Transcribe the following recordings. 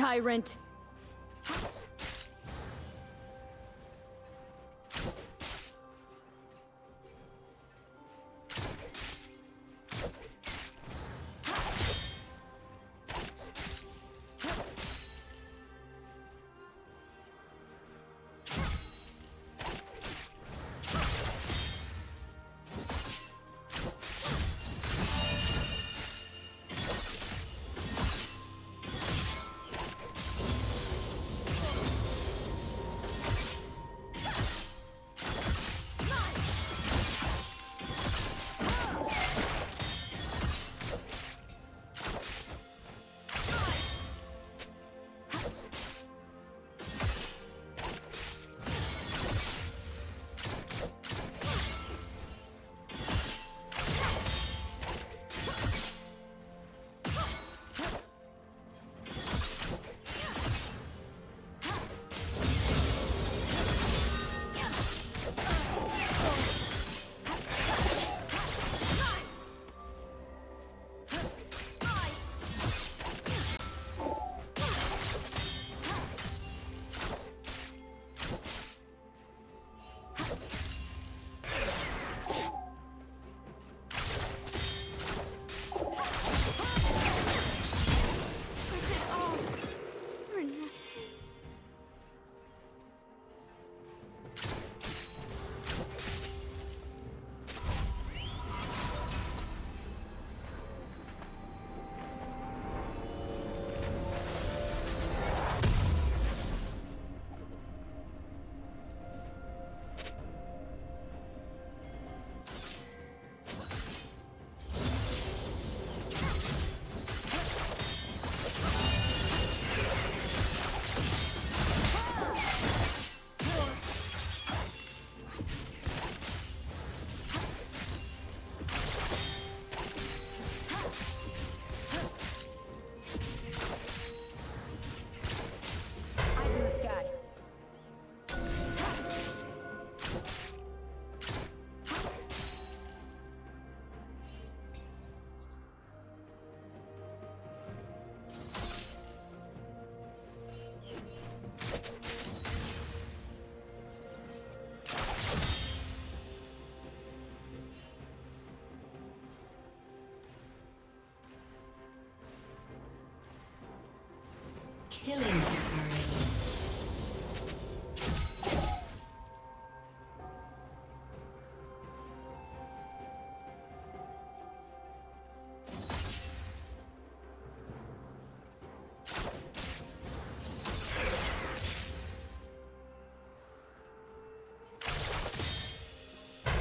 tyrant! Killing spree.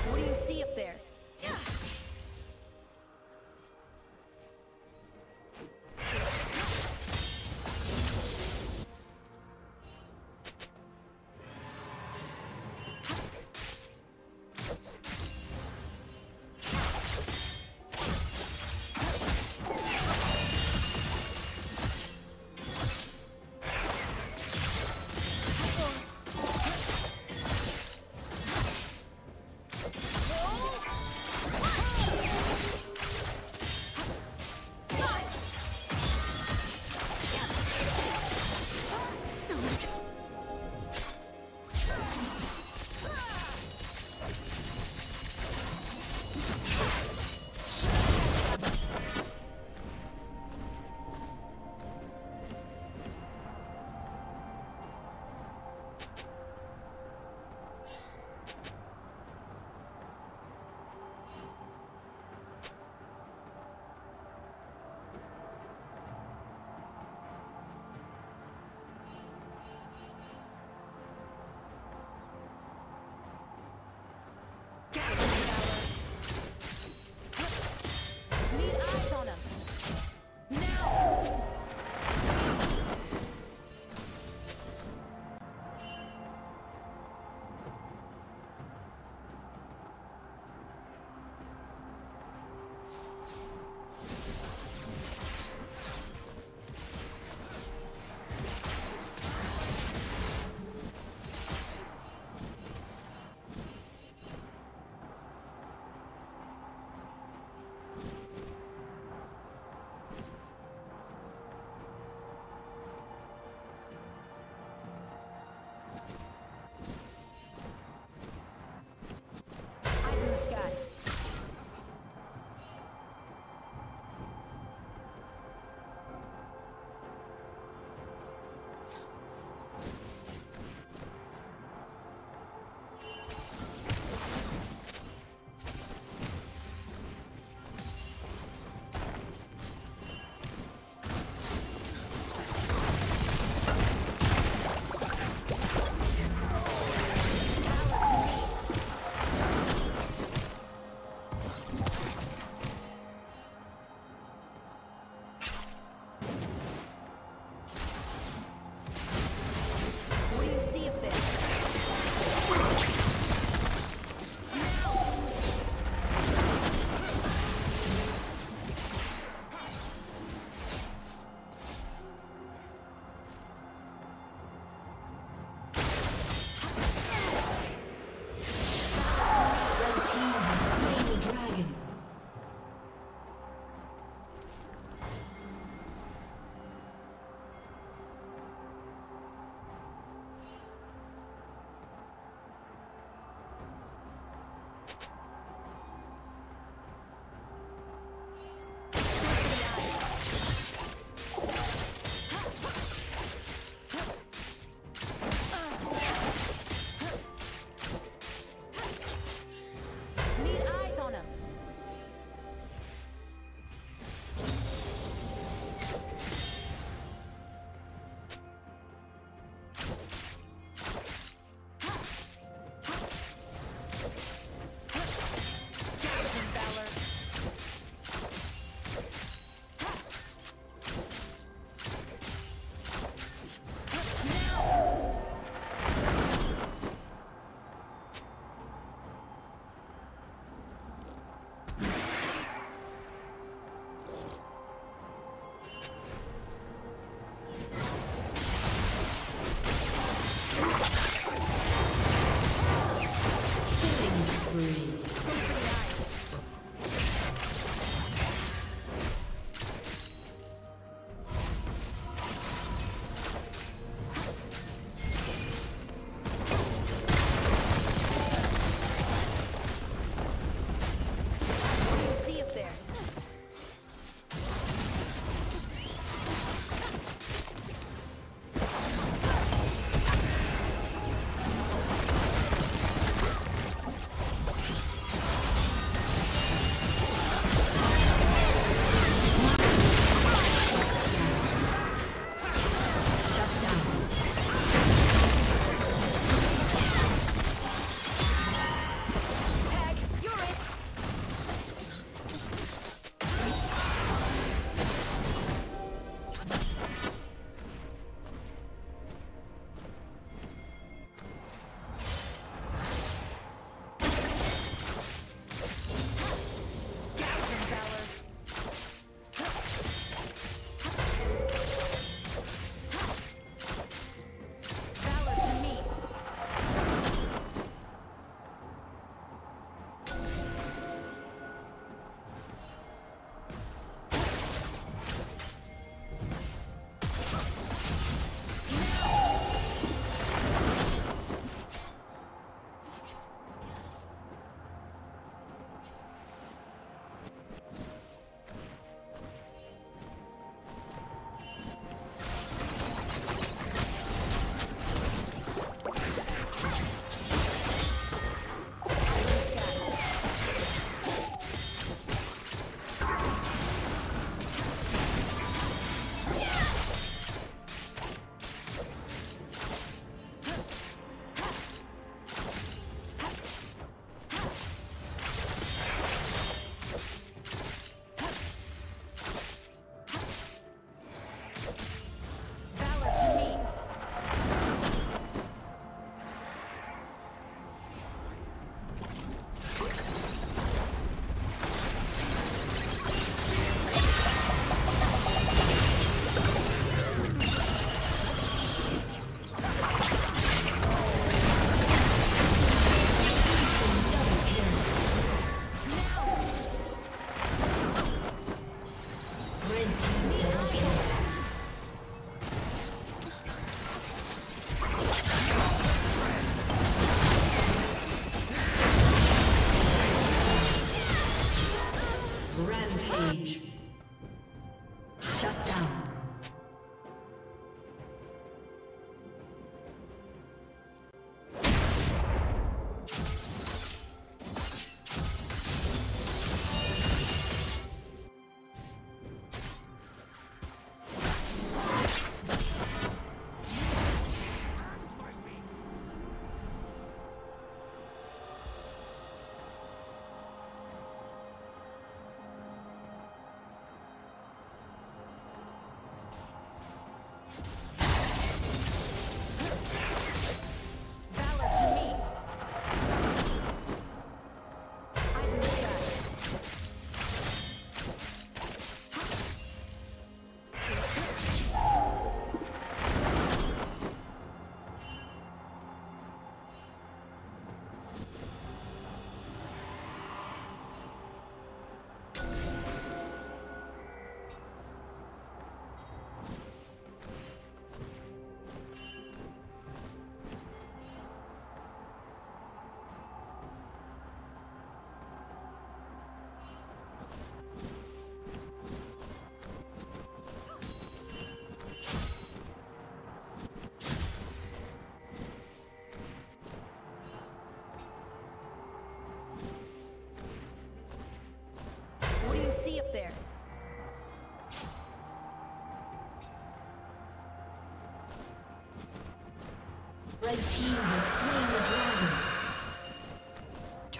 What do you see up there?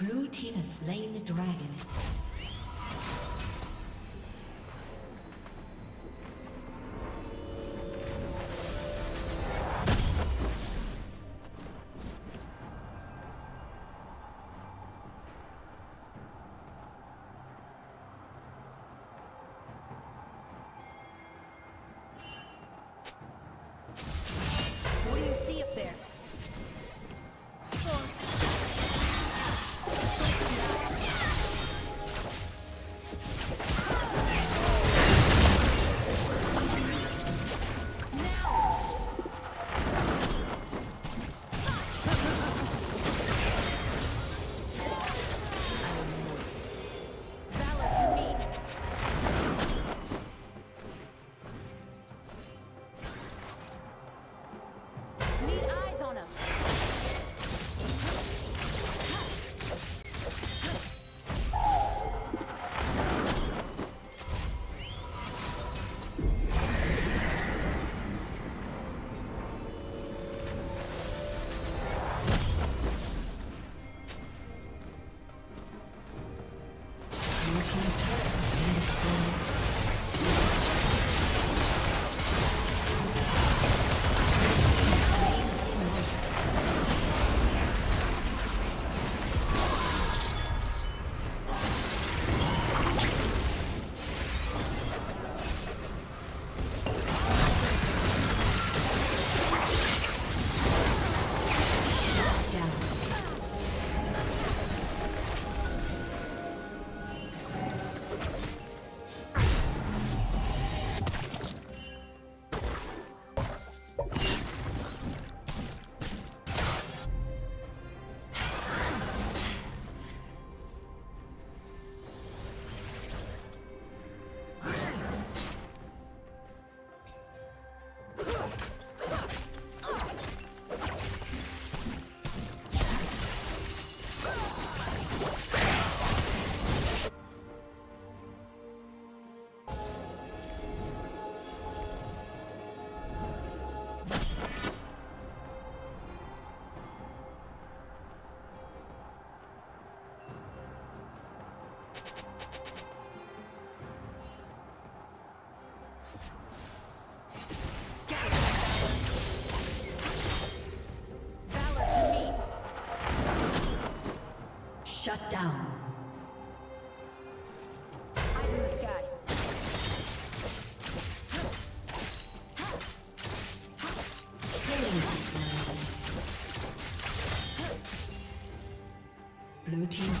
Blue team has slain the dragon. Shut down. Eyes in the sky. Blue team's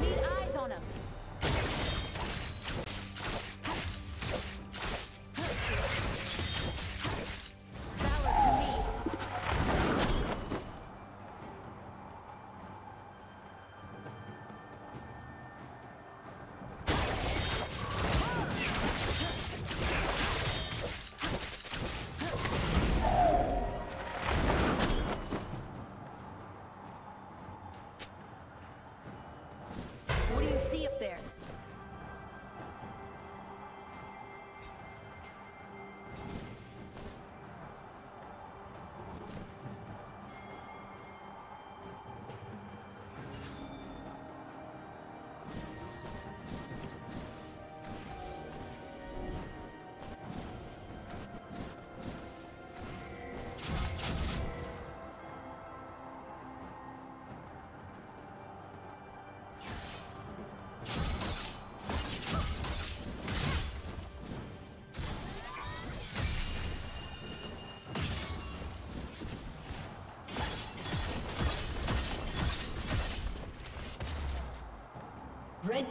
Need eyes on him. Valor to me. Red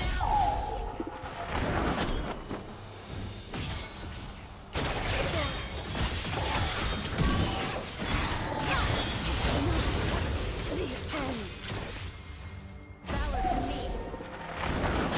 No! Valor to me.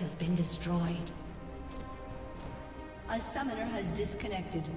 Has been destroyed. A summoner has disconnected.